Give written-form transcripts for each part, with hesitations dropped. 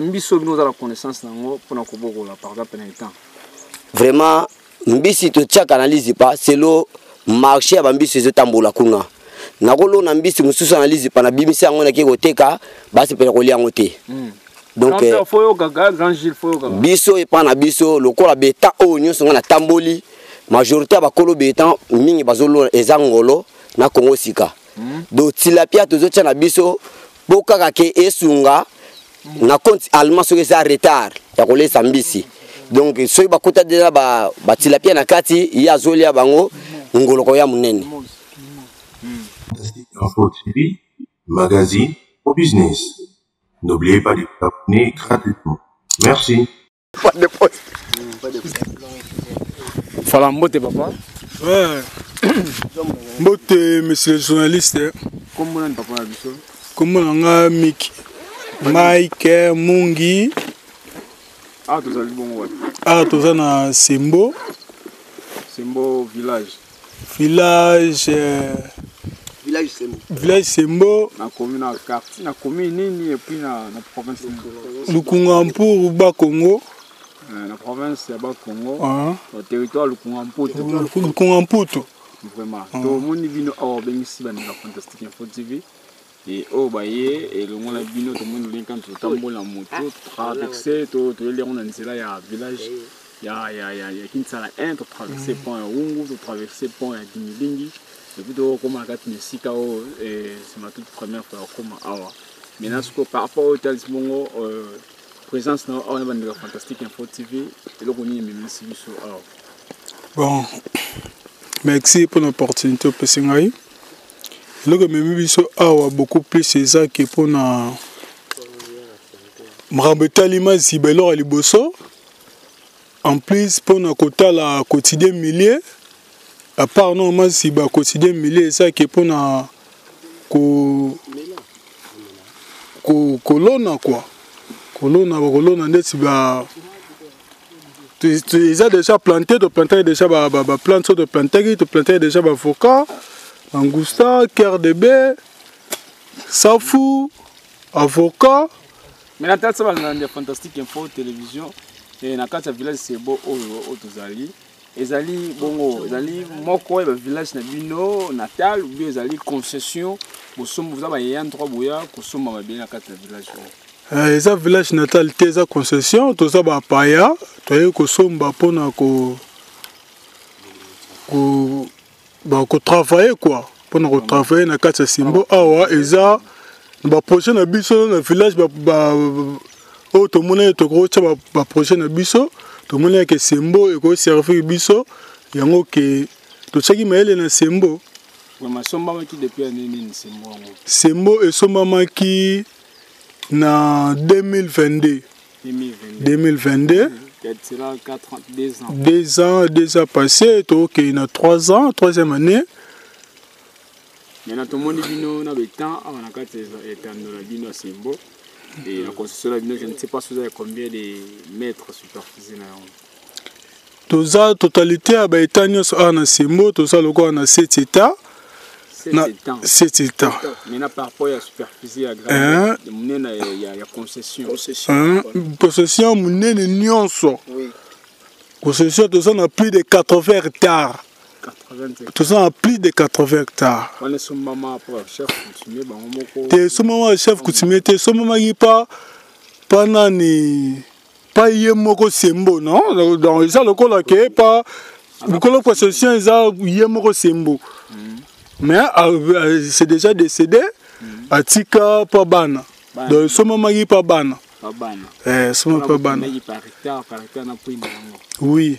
nous avons la connaissance pour nous faire pendant le temps. Vraiment, si tu n'analyses pas, c'est le marché à Bambis et Tambola Kunga. Nakolo n'ambis mususu analyse pana bimisa ngona ke koteka basi pele kolia ngote. Donc foyo gaga grand Gilles foyo gaga. Biso e pana biso lokola beta o nyonso ngana tamboli majorité ba kolo betan mingi bazolo ezangolo na Kongo sika. Do tilapia tozo tia na biso bokaka ke esunga na compte allemand so za retard ya kolesa mbisi. Donc soyi bakota déjà ba tilapia na kati ya zolia bango ngoloko ya munene. Fantastique Info TV, magazine au business. N'oubliez pas de vous abonner gratuitement. Merci. Pas de poste. Voilà, mbote papa. Ouais. Mbote, monsieur le journaliste. Comment on a papa Abisson? Comment on a Mick, Mike, Mungi. Ah, tout ça c'est bon. Ah, tout ça na Sembo. Sembo village. Village. Village Nsombo, la commune quartier, la commune et puis la province de Kongampo, Bas-Congo, la province de Bas-Congo, le territoire de Kongampo, vraiment. Tout le monde vient au bénéfice de la Fantastique Info TV et au baillé et le monde vient tout le monde vient quand tout le monde en moto traverser tout le monde dans là il y a village il y a qui ne sera entre traverser pont à Ungu, traverser pont à Dimilingi. Depuis que comme à quatre c'est ma toute première fois comme awa. Maintenant par rapport au tel Bongo présence na on a de la Fantastique Info TV et donc on y est même si sur bon merci pour l'opportunité pour Singaï. Donc même biso awa beaucoup plus c'est ça que pour na Mrabetalima Zibelor Aliboso en plus pour na kota la quotidien millier. À part non, moi, si bah quotidien milieu ça qui est pour na colonna quoi, colonna net si bah tu as déjà planté, tu plantais déjà bah plante sur tu plantais déjà bah foca, angusta, cœur de bœuf, safou, avocat. Mais la tête ça va dans des Fantastiques Infos télévision et na carte village c'est beau au Tozali. Ezali bongo, ezali moko e village na bino natal ou bien ezali concession bosomo vous avez un droit boya kosoma ba bien na kata village. Eza village natal te eza concession to za ba paya to ye kosomba pona ko travailler quoi pona ko travailler na kata Nsombo awa eza ba projet na biso na village ba o to mona to ko cha ba projet na biso. Tout le monde a que Nsombo et qu'on servir biso, il y a que tout ça qui m'a aidé dans Nsombo. Oui, mais Nsombo qui depuis année Nsombo. Nsombo et Nsombo qui na 2022. 2022. C'est là 4 ans, 2 ans. 2 ans déjà passé, tout que na 3 ans, troisième année. Mais na tout le monde dit non, na le temps, on a 4 ans, on a dit non Nsombo. Et la construction de la bino, je ne sais pas si vous avez combien de mètres superficie. Tout ça, la totalité, est en Nsombo, tout ça, on a 7 états. 7 états. Maintenant, par rapport à la superficie, il y a la concession. Concession, il y a une nuance. Concession, tout ça, on a plus de 80 hectares. Tout ça a plus de 80 hectares. Quand ce moment chef coutumier, pas pendant pas yemoko Nsombo non dans les locaux que pas le concession ils a yemoko Nsombo mais c'est déjà décédé à Tika pas bana dans ce moment pas bana ce moment pas bana oui.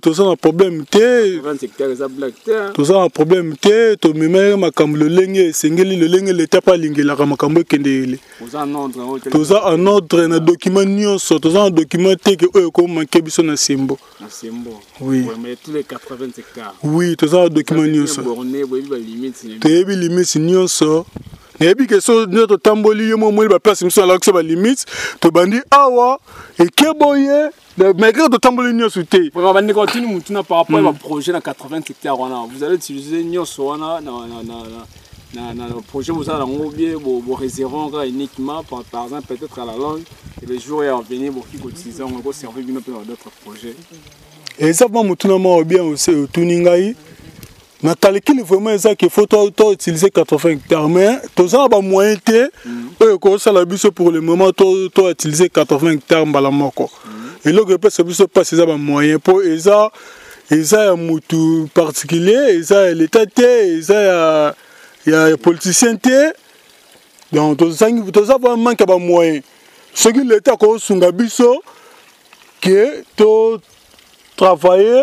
Tout ça un problème, tout ça un problème. Et puis que sur notre tamboli, il place à la limite, tu bandis awa et qu'est-ce malgré le tamboli n'y a sauté. On va continuer maintenant par rapport au projet dans 80 hectares. Vous allez utiliser n'y a sauté le projet vous a bien vos réservons uniquement par exemple peut-être à la longue et le jour est venu pour qui cotisent on va servir bien pour d'autres projets et ça va maintenant bien aussi au Tuningaï Nathalie qui vraiment ça qu'il faut utiliser 80 hectares mais tous ça a moyen de eux ça la bise pour le moment toi utiliser 80 hectares balamoko et là que parce que ça passe ça a moyen pour ça et ça un mutu particulier et ça l'état et ça il y a des politiciens donc tous ça a manque de moyens ce que l'état qu'on sungabiso que tout travailler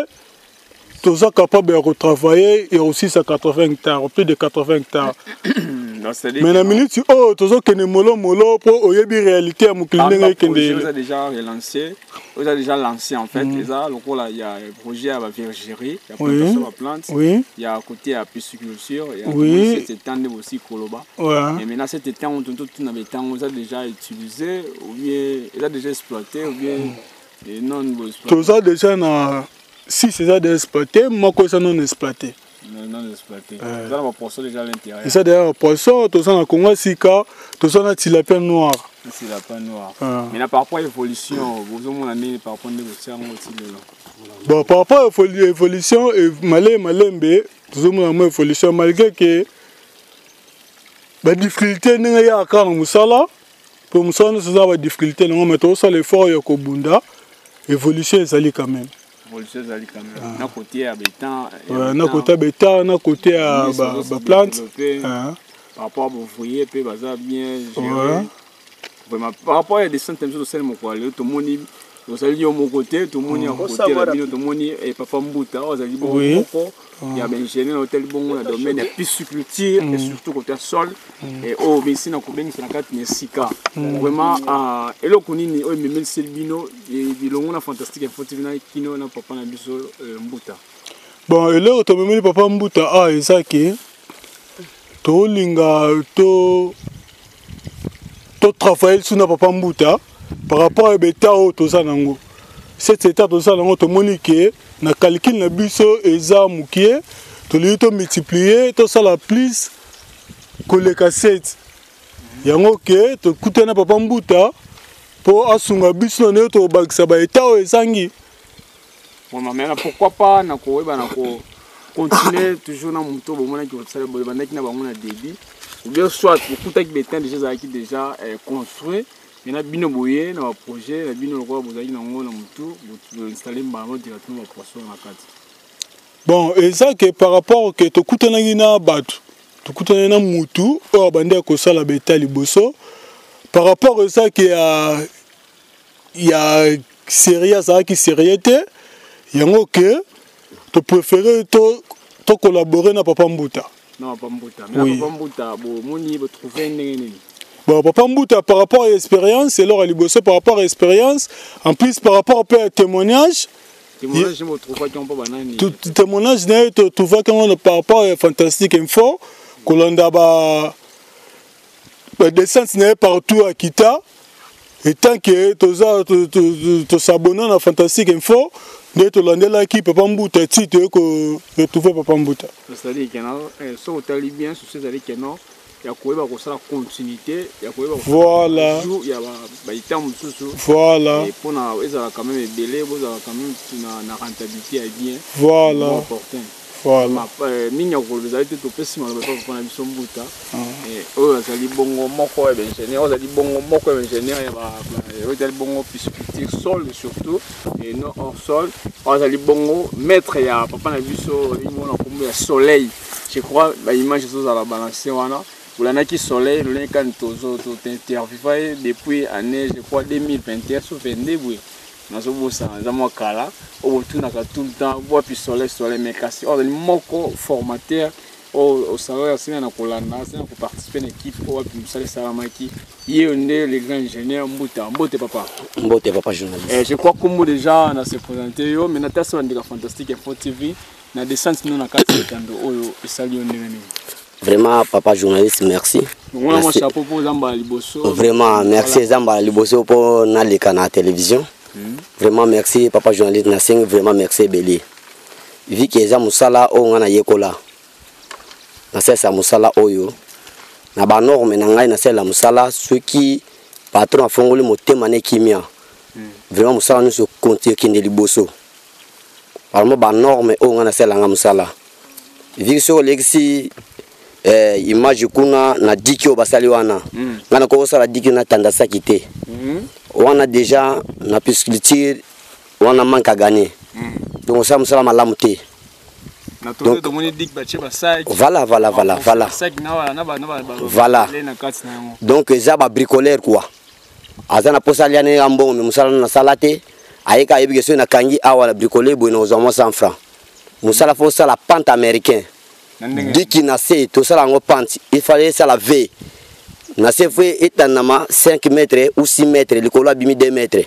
tous sont capables de retravailler et aussi ça 80 hectares plus de 80 hectares mais la minute oh tous sont que ne molo molo pour oyebi réalité à mukilindé que vous avez déjà relancé vous avez déjà lancé en fait les là il y a un projet à la vergerie il y a plantation de plantes il y a à côté à pisciculture il y a cet étang aussi Koloba et maintenant cet étang on tout n'avait temps on a déjà utilisé ou bien il a déjà exploité ou bien non exploité tous sont déjà na si c'est ça d'exploiter, moi ça non exploité. Non exploité. Ça la poisson déjà à l'intérieur. Et ça d'ailleurs poisson, tout ça dans Congo sika, tout ça dans tilapia noir. Tilapia noir. Mais là par rapport à l'évolution, vous on année par rapport négocier aussi le. Bon par rapport à l'évolution et malembe, tout on en évolution malgré que la difficulté n'est pas quand musala, pour musala c'est ça la difficulté, on met tout ça l'effort ya kobunda, évolution ça allait quand même. Na côté à béton na côté à plante par rapport à vous voyez peut bazar bien vraiment par rapport à des centaines de celles mon quoi tout monde vous allez dire mon côté tout monde à côté la ville tout monde et Papa Mbouta vous allez bon il y a ben génie hôtel bon le domaine et pisciculture et surtout côté sol et au ici na combien c'est la carte Nesika vraiment à et le konini au même Selbino et bilongo na Fantastique Info TV na kino na Papa Mbouta bon et là to même Papa Mbouta ah et ça que to linga to travailler sur na Papa Mbouta par rapport à l'état où tout ça n'ango cet état tout ça n'ango tout monique na calcul na biso eza mukie tout lui tout multiplier tout ça la plus que les cassettes yango que tout coûte na Papa Mbouta pour asunga biso na tout bag ça ba état où ezangi bon mais pourquoi pas na ko ba na ko continuer toujours na muto bo mona ki ko tsala bo ba na ki na ba mona débit ou bien soit pour tout avec bétain déjà construit il y a des projets, il y a des projets, il y a des projets, il installer directement la poisson dans la carte. Bon, et ça que par rapport à ce que tu as dit, par rapport à ça qu'il y a une série qui s'arrête, il y a un que tu préfères collaborer avec Papa Mbouta. Non, Papa Mbouta. Mais Papa Mbouta, il faut trouver une. Bon, Papa Mbouta, par rapport à l'expérience, et Laure Aliboso, par rapport à l'expérience, en plus, par rapport à témoignage. Témoignage, je me trouve pas qu'on peut bananer. Tout témoignage, tu trouves qu'on par rapport à Fantastique Info, qu'on a des sens partout à Kita, et tant que tu s'abonnes à Fantastique Info, tu as là qui Papa Mbouta, tu trouves Papa Mbouta. C'est-à-dire que si tu es libyen, c'est-à-dire que non. Il y a quoi la continuité, il y a quoi voilà. Il y a voilà. Et pour quand même délai, vous avez quand même une rentabilité à bien. Voilà. Voilà. N'y a pas de problème, on va prendre une somme de temps. Et on a dit bon, on est ingénieur, on a dit bon, on est ingénieur, on a dit bon, pisciculture sol surtout, et non hors sol. On a dit bon, maître, il y a papa, on a vu le soleil. Je crois que l'image est à la balance. Il y a qui soleil, il y a qui interviewé depuis l'année 2021, sauf que nous avons tout le temps, bois puis soleil, mais cassé. On a des formateurs au salaire, c'est un colonna, c'est un participer à l'équipe, il y a les grands ingénieurs, Mbouta Papa. Mbouta Papa journaliste. Je crois que nous déjà on a se présenté, mais nous avons Fantastique Info TV, nous avons des centres dans la carte de salut. Vraiment, Papa journaliste, merci. Moi, je suis à propos de Zamba Aliboso. Vraiment, merci Zamba Aliboso pour aller à la télévision. Vraiment, merci Papa journaliste Nassing. Vraiment, merci Beli Vikéza Moussala, on a Yekola. na musala oyo na ba norme na ngai na sala musala ceux qui patron afongoli motema ne kimia vraiment musala nous se compter qui ne liboso vraiment ba norme o ngana sala nga musala viso lexi image kuna na dikio basali wana ngana ko sala dikio na tanda sakité wana déjà na pisculture wana manque à gagner donc ça musala malamuté. Donc, voilà. Donc zaba bricolaire quoi. Azana posali ane ambo musala na salate ayeka ebigeso na kangi awa la bricoler bono zamo 100 francs. Musala faut ça la pente américaine. Dit qu'il n'a c'est tout ça en pente, il fallait ça la V. Na c'est fait etanama 5 mètres ou 6 mètres, le colo abimi 2 mètres.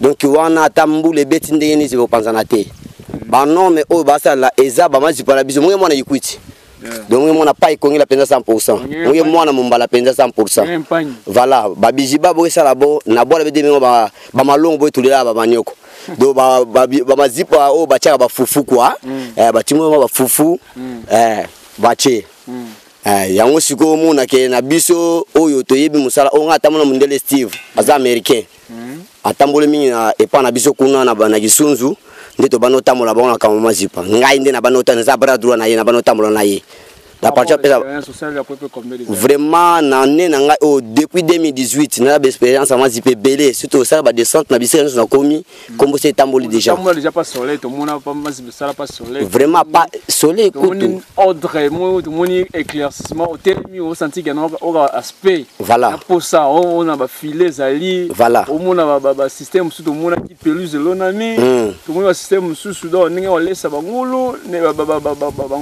Donc on a tambou les bêtes ndeni se panzanate. Bah non mais au bassin là Eza bah moi je parle bizou moi na yikuiti donc moi na pas ikongi la penza 100% moi na mumba la penza 100% voilà bah bijiba boy ça là bo na bo la bede moi bah bah malongo boy tout là bah manioko donc bah bah mazipa au bah tiens bah fufu quoi bah tu moi bah fufu bah tiens yango siko mo na ke na biso oyo to yebi musala onga tamona mundele Steve az américain atambole mina et pas na biso kuna na na gisunzu ndeto bano tamola bana ka mazipa ngai ndena bano tana za bra droit na ye na bano tamola na ye la partie vraiment na ngai au depuis 2018 na expérience mazipa belé surtout ça ba descente na bisens na komi comme c'est tamboli déjà pas soleil to mona pas mazipa ça pas soleil vraiment pas soleil tout ordre mon éclaircissement au terme au senti que on a aspect voilà pour ça on a ba filets ali voilà au mona ba système surtout mona qui peluse l'onami tout mona système sous soudan on laisse bangolo ne ba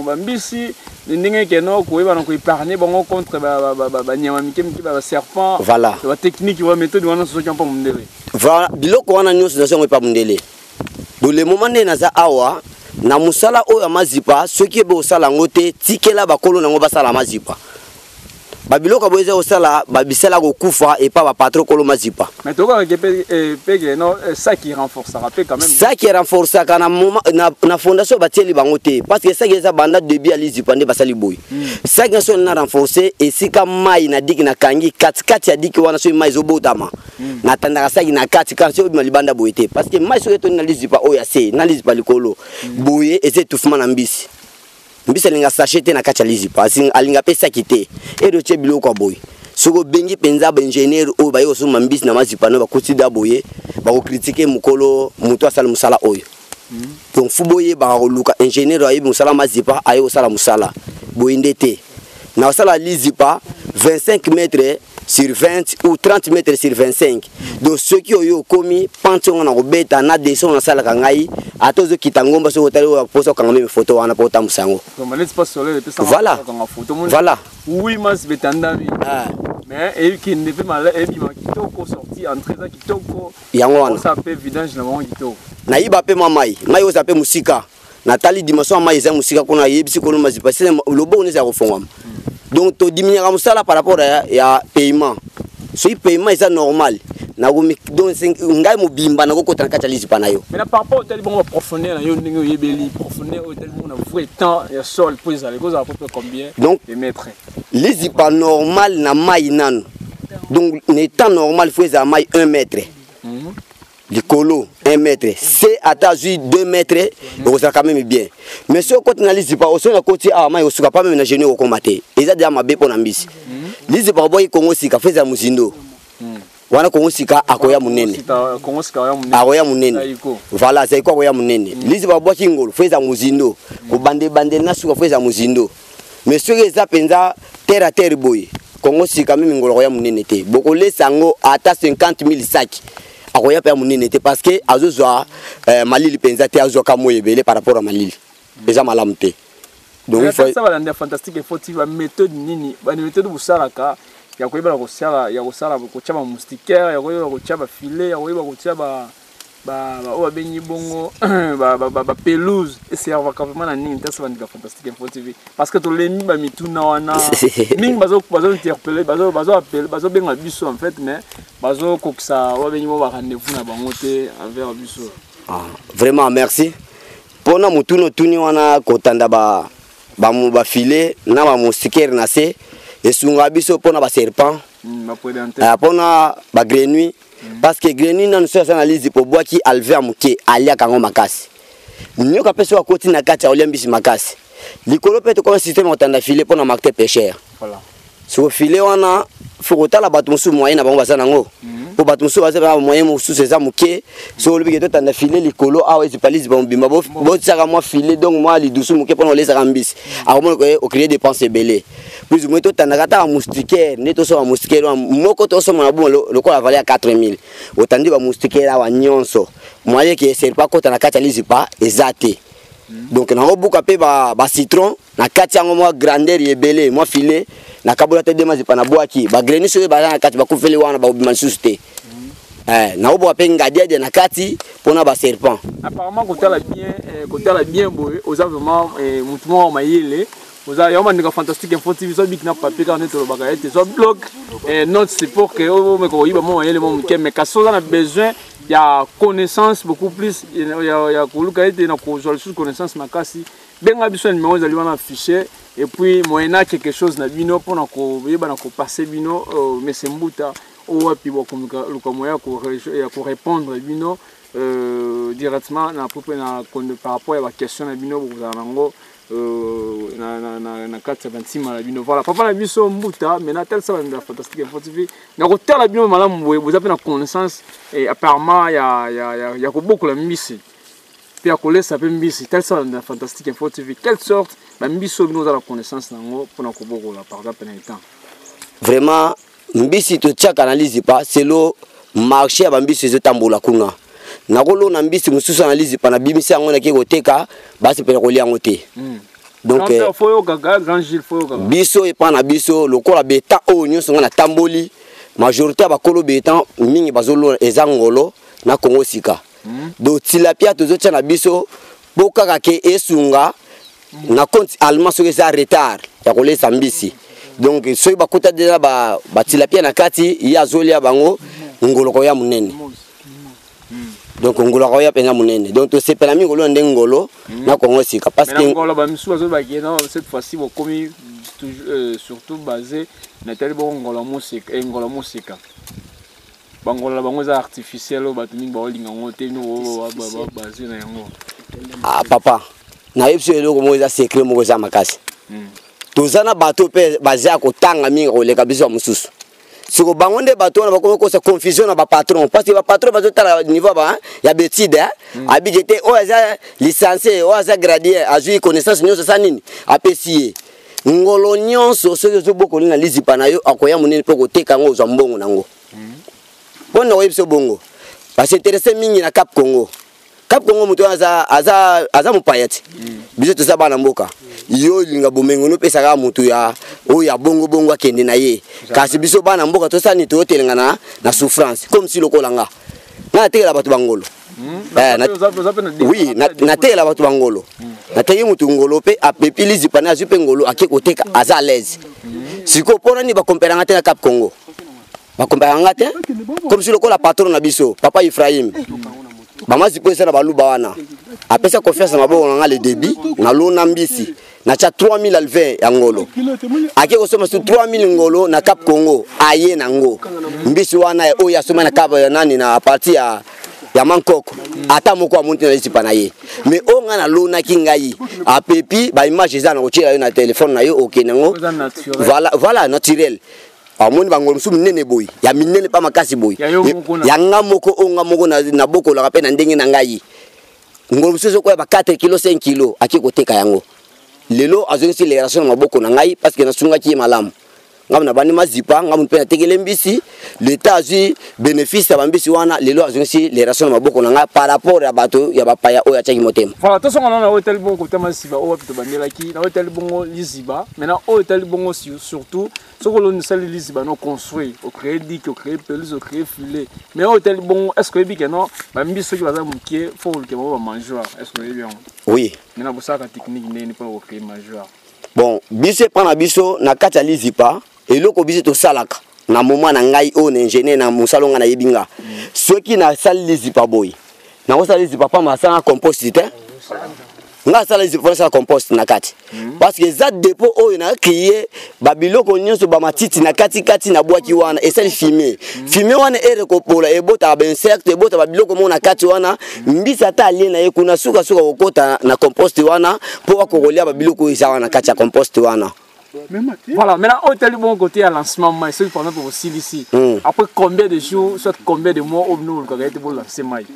bambisi n'ingé keno ko eba nko épargner bon contre ba nyama mikem ki ba serpent voilà ba technique wa méthode wana so champa mundele voilà biloko wana nyos na so pa mundele do le moment né na za awa na musala o ya mazipa ce qui be o sala ngote tikela ba kolo na ngo ba sala mazipa ba biloko boze o sala ba bisela ko kufa et pas ba patro kolo mazipa mais to ko pe non ça qui renforce ça rappelle quand même ça qui renforce ça quand na fondation ba tieli bangote parce que ça qui ça banda de bi alizipa ne ba sali boy ça qui sont na renforcer et si ka mai na dik na kangi katikati ya dik wana so mai zo botama na tandaka ça qui na katikati o mali banda boyete parce que mai so eto na lizipa o ya se na lizipa likolo boye et c'est tout fuma na mbisi. Mbisa linga sachete na kacha lizipa alinga pesa kite ero che biloko boy soko bengi penza ba engineer o ba yo so mbisi na mazipa no ba kutida boye ba ko critiquer mukolo muto asala musala oyo donc fu boye ba luka engineer ayi musala mazipa ayo sala musala boy ndete na sala lizipa 25 mètres sur 20 ou 30 mètres sur 25 donc ceux qui ont commis pension na robeta na descend na sala kangai atozo kitangomba so tali wa posa kangame photo wana pota musango voilà voilà oui mas betandami mais elle qui ne fait mal elle qui va kitoko sortir entrer ça kitoko yango ça fait vidange na mon kitoko na iba pe mamai mai o ça pe musika na tali dimension mai za musika kuna yebisi ko ma zipasile lobo unaweza kufungwa. Donc, tu diminues comme ça par rapport à paiement. Ce paiement est normal. Donc, on a un bimba, on a un contrat catalyse par nayo. Mais par rapport au tel bon profondeur, on a un beli profondeur au tel bon vrai temps et sol pour les allées. Vous avez combien de mètres? Les zipas normal na maille nan. Donc, l'état normal faut à maille 1 mètre. Le colo 1 mètre. C'est à ta 2 mètres. Donc ça quand même bien. Mais si on analyse pas, on a côté à maille, on se capable de générer au combat. Ils a déjà ma bête pour l'ambis. Lise par boy Congo sika fait à Musindo. Wana Congo sika akoya munene. Congo sika akoya munene. Voilà, c'est quoi akoya munene. Lise par boy Kingo fait à Musindo. Ko bande na suka fait à Musindo. Mais ceux qui penza terre à terre boy. Congo sika même ngolo akoya munene té. Boko les sango ata 50 000 sacs. Parce que azozoa malili penza te azoka moyebele par rapport à malili déjà malamte donc il faut ça va dans fantastique faut tu va méthode nini ba méthode busalaka ya koyeba ko sala ya ko sala ko chama moustiquaire ya koyeba ko chama filet ya koyeba ko chama ba ba o benyi bongo ba pelouse et c'est vraiment la nini ça va dans fantastique faut tu parce que to lemi ba mituna wana ming bazo interpeller bazo appelle bazo benga biso en fait mais bazo koksa o benyi mo ba rendez-vous na bango te envers biso. Ah vraiment merci. Pour nous, nous avons tanda ba bamu bafile na bamustiker na se esunga biso pona ba serpent pona ba grenouille parce que grenouille na nso analyse po bois ki alve amuke alia kango makasi nyoka peso wa koti na kati oliambisi makasi likolo peto comme système otanda file pona makte pêcheur voilà so file wana fokota la batumsu moyen na bango basana ngo po batumsu basana moyen musu seza muke so lobike to tanda file likolo awa ezipalise bombi mabo botaka moi file donc moi li dusu muke pona olesa kambisi akomo ko créer des pensées belé plus ou moins to tanda kata moustiquaire neto so moustiquaire moko to so na bon lokola valeur 4000 otandi ba moustiquaire wa nyonso moyen qui sert pas kota na kata Lizipa ezate donc na obuka pe ba citron na kati yango moi grandeur yebele moi filet na kabula te demazi pa na boaki ba greni so ba na kati ba kufeli wana ba bimansuste na obuka pe ngadiade na kati pona ba serpent apparemment kotala bien boy aux vraiment mutumo mayele vous avez vraiment une fantastique info TV so bik na papier quand on le bagayete so blog et note c'est pour que me ko yiba mo yele mo ke me kaso na besoin il y a connaissance beaucoup plus il y a kolukaite na ko jol sur connaissance makasi benga biso numéro ezali wana affiché et puis moyena quelque chose na bino pona ko yeba na ko passer bino monsieur Mbouta ou puis bo komika ko moya ko répondre bino directement na propre na par rapport à la question na bino vous nango na 426 mala bino voilà papa na biso Mbouta mais na tel ça la fantastique info TV na ko tel la bino malam vous avez na connaissance et apparemment il y a beaucoup la misi puis à coller ça peut mbisi tel ça la fantastique info TV quelle sorte la mbiso bino za la connaissance nango pona ko boko la par exemple un temps vraiment mbisi to tchaka analyse pas c'est le marché ba mbisi zo tambola kunga na kolo na mbisi mususu analyse pa na bimisi yango na ke koteka basi pe ko lia ngote donc faut yo gaga grand Gilles faut yo gaga biso et pa na biso lokola beta o nyonso na tamboli majorité ba kolo betan mingi bazolo ezangolo na Kongo sika do tilapia to zo tcha na biso bokaka ke esunga na compte allemand so za retard ya kolesa mbisi donc soki bakuta déjà ba tilapia na kati ya zolia bango ngoloko ya munene donc ngoloko ya penga munene donc to sepela mi ngolo nde ngolo na Kongo sika parce que ngolo ba misu azo ba kena cette fois-ci bo komi surtout basé na tel bo ngolo musika e ngolo musika bango la bango za artificiel ba tumi ba olinga ngote no ba basé na yango ah papa na yebso eloko mo za secret mo za makasi tozana bato pe bazia ko tanga mingi oleka biso mususu siko bango nde bato na bako ko sa confusion na ba patron parce que ba patron bazo tala niveau ba ya betide abijete o za licencié o za gradué azui connaissance nyoso sa nini apesiye ngolo nyonso sozo zo boko na Lizipa na yo akoya munene pe ko teka ngo zo mbongo nango bona webso bongo parce intéressé mingi na Cap Congo Kongo muto aza mupayati biso to sabana mboka yo linga bomengo no pesa ka muto ya o ya bongo bongo akende na ye kasi biso bana mboka to sani to hotelanga na souffrance comme si lokolanga na tela batu bangolo oui na tela batu bangolo na teye muto ngolo pe apepilizi pana azupe ngolo akikoteka aza à l'aise siko pona ni ba comparanga te na Cap Congo ba comparanga te comme si lokola patron na biso Papa Ephraim Maman si ça va loubawana. Après ça confiance ma bon on a les débits, na lona mbisi, na cha 3000 alvin angolo. Ake ko soma sur 3000 ngolo na Cap Congo, aye nango. Mbisi wana o ya soma na Cap nani na partie ya Mankoko. Ata moko amonte na Lizipa na ye. Mais o nga na lona kingai, a pepi ba image za na otira yo na téléphone na yo okenango. Voilà naturel. Amoni bango musu minene boy ya minene pa makasi boy ya ngamoko ongamoko na boko la kapena ndenge na ngai ngolo musu so ko ba 4 kg 5 kg akikoteka yango lelo azongisi le relation na boko na ngai parce que na sunga ki malamu ngamna bani mazipa ngamuntu pe na tekele mbisi l'état ji bénéfice ba mbisi wana lelo azongisi le relation na boko na ngai par rapport ya bato ya bapaya o ya chaki motema voilà to songa na hotel bongo te masiba o wapi to bandela ki na hotel bongo Liziba maintenant hotel bongo surtout ce que l'on sait Liziba non construit au créer dick au créer pelus au créer filet mais hôtel bon est-ce que bien non ba mbiso qui va zamoukier faut que va manger est-ce que bien oui mais na bossa ka technique n'est pas au créer manger bon biso prend biso na kati Lizipa et loko biso to salaka na moment na ngai on ingénieur na musalonga na yebinga ceux qui na sal Lizipa boy na ko sal Lizipa pas ma ça composite nga sala zifurasha compost nakati parce que za dépôt o na créer babilo ko nyoso ba matiti nakati kati na bwaki wana esali fumer wana ere kopola ebota ba insecte ebota babilo ko mona kati wana mbisa ta ali na yekuna suka suka okota na compost wana po wakokolia babilo ko isa wana kati ya compost wana. Voilà, maintenant au tel bon côté à lancement, mais c'est pendant pour aussi ici. Après combien de jours, soit combien de mois, nous avons été pour lancer maïs.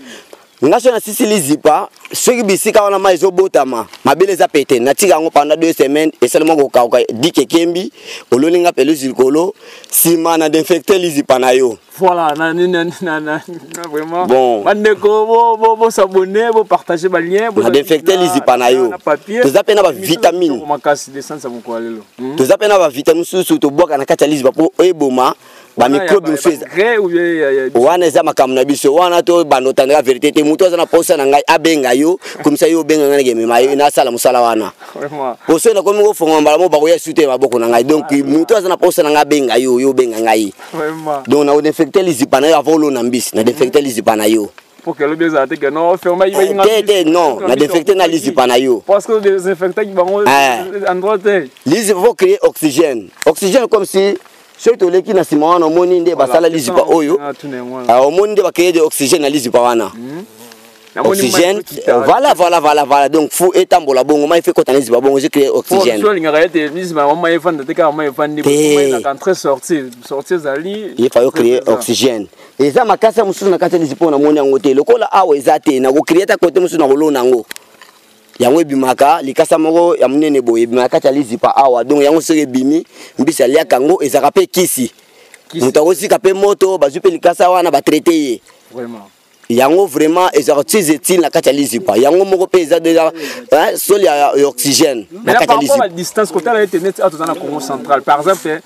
Nous avons assisté Lizipa, ceux qui biscuit quand on a maïs au botama, ma belle les a pété. Natigano pendant 2 semaines et seulement au cas où dit que Kembi, au lolinga pelus du colo, si man a infecté Lizipa nayo. Voilà, vraiment. Bon, vous s'abonner, vous partagez le lien. Vous défectez les ipanaïos. Vous avez des vitamines. Vous avez des vitamines. Vous avez des vitamines. Vous avez des vitamines. Vous avez des microbes. Vous avez des vitamines. Vous avez des vitamines. Vous avez des vitamines. Vous avez des vitamines. Vous avez des vitamines. Vous avez des vitamines. Vous avez des vitamines. Vous avez des défecter les ipanaïs avant l'eau n'ambis, n'a défecter les ipanaïs. Pour que le Bézard te gagne, non, ferme il va y aller. Non, n'a défecter n'a les ipanaïs. Parce que les défectants qui vont en droit. Ils vont créer oxygène, oxygène comme si ceux qui ont les qui n'a si mal en monnaie des basala les ipa oyo. Au monde va créer de l'oxygène à les ipawana. Oxygène, voilà. Donc faut étendre la bonne. On m'a fait quand on est bon, j'ai créé oxygène. Pour les gars, les ministres, on m'a fait des cas, on m'a fait des problèmes. Quand très sortir d'Ali, il faut créer oxygène. Et ça, ma casse, on se met à casser les épaules, on monte en haute. Le col a ouézaté, n'a pas créé à côté, on se met en haut, en haut. Yango bimaka likasa moko ya munene boye bimaka ta Lizipa awa donc yango sere bimi mbisa lia kango ezarape kisi. Mutakosi kapé moto bazupe likasa wana ba traiter. Vraiment. Yango vraiment ils la catalyse pas yango moko pesa déjà sol ya oxygène la catalyse par rapport à la distance côté là internet à dans la Congo centrale par exemple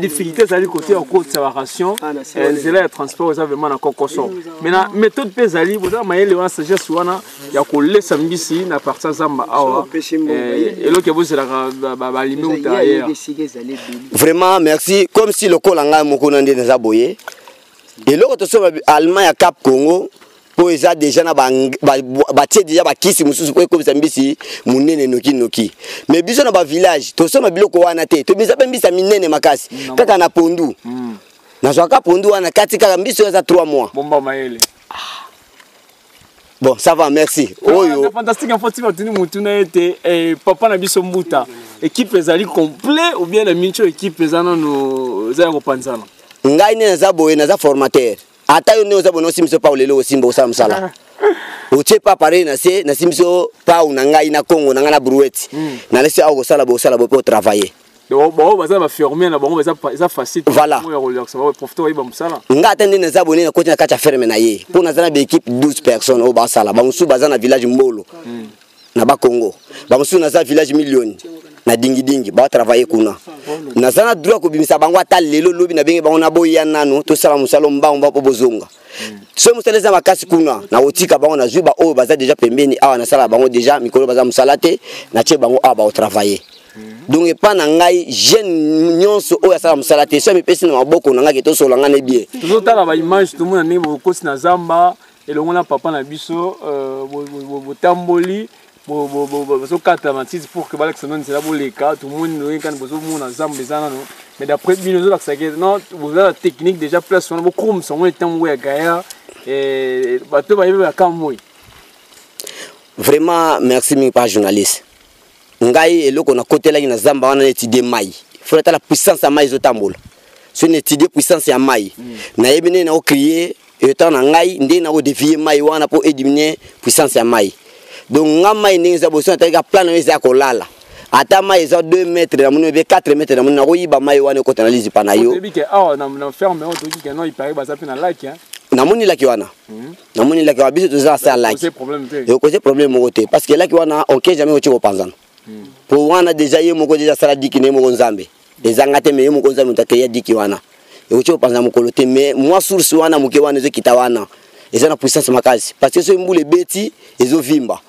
difficulté ça du côté au cours de séparation les transport ça vraiment encore consom maintenant méthode pesa li boza maile wa sagesse wana ya ko laisser mbisi na partir zamba awa et lo que vous la ba limite ailleurs vraiment merci comme si le kolanga moko na ndeza boye. Et l'autre chose, l'Allemagne à Cap Congo, pour les déjà na bâti déjà bâti si monsieur souhaite comme ça mbisi munene noki noki. Mais biso na ba village, tout ça na biloko wanate, tout biso mbisi minene makasi. Kaka na pondu, na soka pondu ana kati kaka biso za 3 mois. Bomba maele. Bon, ça va, merci. Oyo. Fantastique Info, tu vas tenir mon tournée et Papa Nabiso Mbouta. Équipe les alliés complets ou bien la mincho équipe les anons nos aéropanzana. Ngai ne zaboé na za formateur atayo ne zabono simso pa lelo simbo sa msala oche pa pare na se na simso pa na ngai na Congo na ngana brouette na laisse au sala bo sala bo pour travailler donc bon ba za ba fermer na bon ba za facile voilà ngai tende ne zaboné na kotina kacha ferme na ye pour na za na équipe 12 personnes au basala ba musu baza na village mbolo na ba Congo ba musu na za village million na dingi dingi ba travailler kuna na sana droit ko bimisa bango ata lelo lobi na bengi bango na boya nanu to sala musalo mbamba po bozonga so musaleza makasi kuna na otika bango na juba o baza déjà pembeni awa na sala bango déjà mikolo baza Moussalaté na tie bango aba o travailler donc e pa na ngai jeune nyonso o ya sala Moussalaté so mi pesi na maboko na ngaki to so langa ne bien to tala ba image to mona ne bo kosi na zamba elongo na papa na biso bo tamboli pour que tout le monde mais d'après vous avez la technique déjà place et vraiment merci mille par journaliste ngai et qu'on a côté là na zamba on a étudié maï faut être la puissance à maï zo tambola c'est une étudier puissance à maï na yebene na crier et tant na ngai ndé na dévier maï wana pour éliminer puissance à maï. Donc, ngamai n'inza boson tega plan n'inza kolala. Atama izo 2 mètres, namuno be 4 mètres, namuno oyiba mai wana ko tanalize panayo. Obi ke ah na ferme on dit que non il paraît basapi na like hein. Namuni like wana. Namuni like wa biso toza sa like. C'est problème te. Et cause problème mokote parce que like wana on ke jamais otiko panzana. Pour wana déjà yemo ko déjà sala diki ne mo nzambe. Ezanga te me yemo ko nzambe takeya diki wana. Et otiko panzana mokolo te mais moi source wana mokewana zo kitawana. Ezana puissance makasi parce que so mbule beti ezo vimba.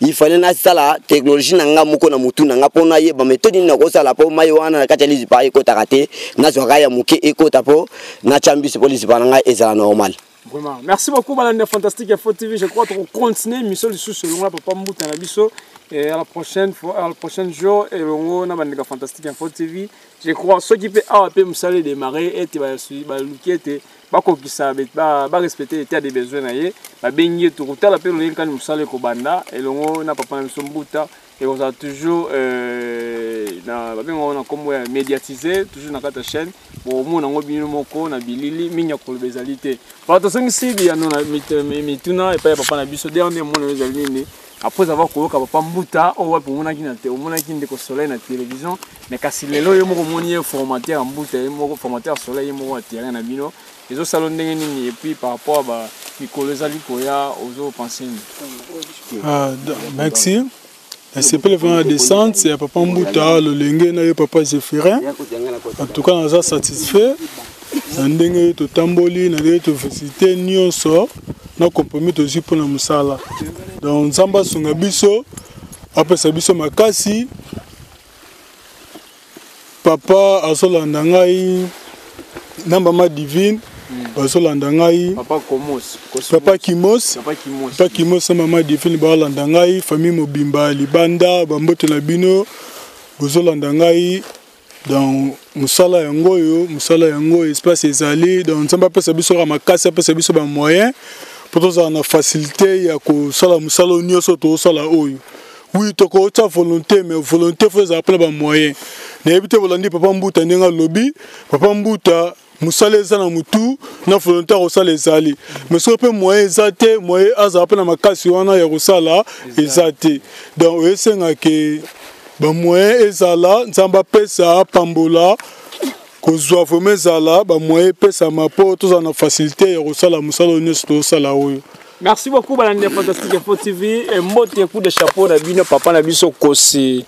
Il fallait na sala technologie nanga moko na mutu nanga pona yeba méthode na ko sala po mayiwana na katalizi pa eko takate na zoka ya muke eko tapo na chambisi police bananga ezala normal. Vraiment merci beaucoup Balanda Fantastique Info TV je crois qu'on continue mission sous selon la Papa Mbouta na biso Et à la prochaine fois, à la prochaine jour, et on a une Fantastique Info TV. Je crois ceux qui peuvent me démarrer et qui va respecter l'état des besoins, va baigner tout le temps. On a un salaire Kobanda et on a Papa Mbouta et on a toujours médiatisé toujours dans notre chaîne. Au moins on a bien moko na bilili minya ko bezalité. Par attention ici, il y a non mituna et pas Papa na biso dernier mon les amis. Après avoir couru à Papa Mbouta, on voit pour mon avis de soleil la télévision, mais quand il est là, il m'a formaté en Mbouta, il m'a formaté en soleil, il m'a attiré en abino. Les autres salons et puis par rapport à Nicolas Alikoya, aux autres pensées. Merci. C'est pas le vent à descendre, c'est Papa Mbouta, le Lengue, et Papa Ephraim. En tout cas, on est satisfait. On est tout tamboli, on est tout visité, on sort. Nous comprenons aussi pour la Moussala. Donc, Zamba Sungabiso, après Sabiso Makasi, Papa Asolandangai, Nambama Divine, Asolandangai, Papa Kimos, Papa Kimos, Maman Divine, Balandangai, Famille Mobimba, Libanda, Bambote Labino, Asolandangai. Dans Moussala Yangoyo, Moussala Yango, espace Ezali, dans Zamba Sabiso Ramakasi, après Sabiso Bamoyen. Pour ça, on a facilité à que ça la moussala union soit au sala oyo. Oui, tu as volonté, mais volonté faut appeler par moyen. N'évitez volonté Papa Mbouta n'enga lobby, Papa Mbouta moussala ça na mutu, na volonté au sala ezali. Mais sur peu moyen ezate, moyen azapela makasi wana ya au sala ezate. Donc esenga ke ba moyen ezala, nzamba pesa pambola. Nous avons mis à la moyenne à ma porte, nous avons facilité et la Moussala. Merci beaucoup, Balandé Fantastique Info TV. Et moi, tu coup de chapeau, Nabino, Papa Nabiso Kossi,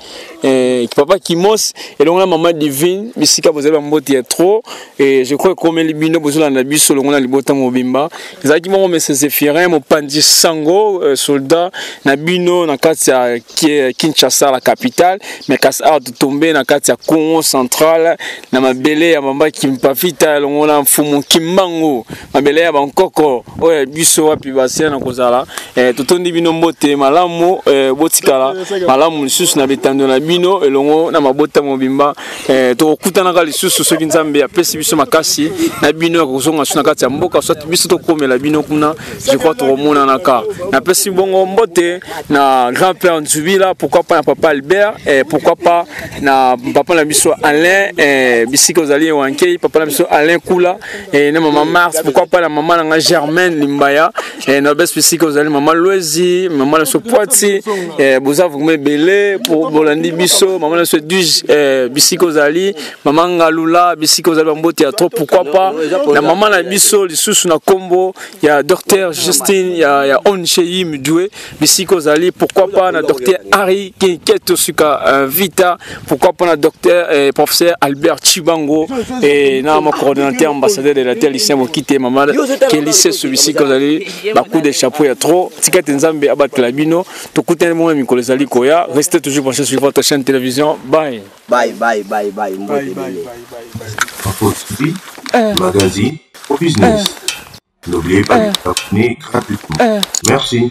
Papa Kimos, et donc la maman divine, Missika, vous avez un mot trop. Et je crois que comme les binos, vous avez un abisso, le monde a libota mobimba. Exactement, mais c'est Zéphirin, mon pandis sango, soldat, Nabino, Nakatia, Kinshasa, la capitale, mais Kassar de tomber, Nakatia, Congo central, Namabele, Amamba, Kimpafita, le monde a un fumon, Kimbango, Mabele, Bankoko, ouais, Bisso, Pibas. Tout le monde est malamu, botikala, malamu lisusu na betando na bino, elongo na mabota mobimba. Tokutana lisusu soki nzambe apesi biso makasi na bino kozonga suna kati ya mboka soki biso tokomela bino kuna, je crois tokomona naka. Na pesi bongo mbote na grand-père Nzubila, pourquoi pas na Papa Albert, pourquoi pas na papa na biso Alain, bisiko zali wankei, papa na biso Alain Kula, na maman Mars, pourquoi pas na maman na nga Germaine Limbaya. Nos belles physiques, vous allez maman Loisy, maman la Sopoati, vous avez Belé, pour Bolandi Bisso, maman la Soduj, Bissikozali, maman Ngaloula, Bissikozali, Mambo Théâtre, pourquoi pas, la maman la Bisso, les sous na combo, il y a docteur Justine, il y a Onchei Mudoué, Bissikozali, pourquoi pas, la docteur Harry Kinketusuka Vita, pourquoi pas, la docteur professeur Albert Chibango, et non, mon coordonnateur ambassadeur de la terre, lycée Mokite, maman, qui est lycée sous Bissikozali. Beaucoup de chapeaux et trop. Si quelqu'un Nzambe abat la bino, tout coûte un moment Nicolas Alikoya. Restez toujours branchés sur votre chaîne télévision. Bye. Bye bye bye bye. Bye bye bye bye. Magazine au business. N'oubliez pas de vous abonner gratuitement. Merci.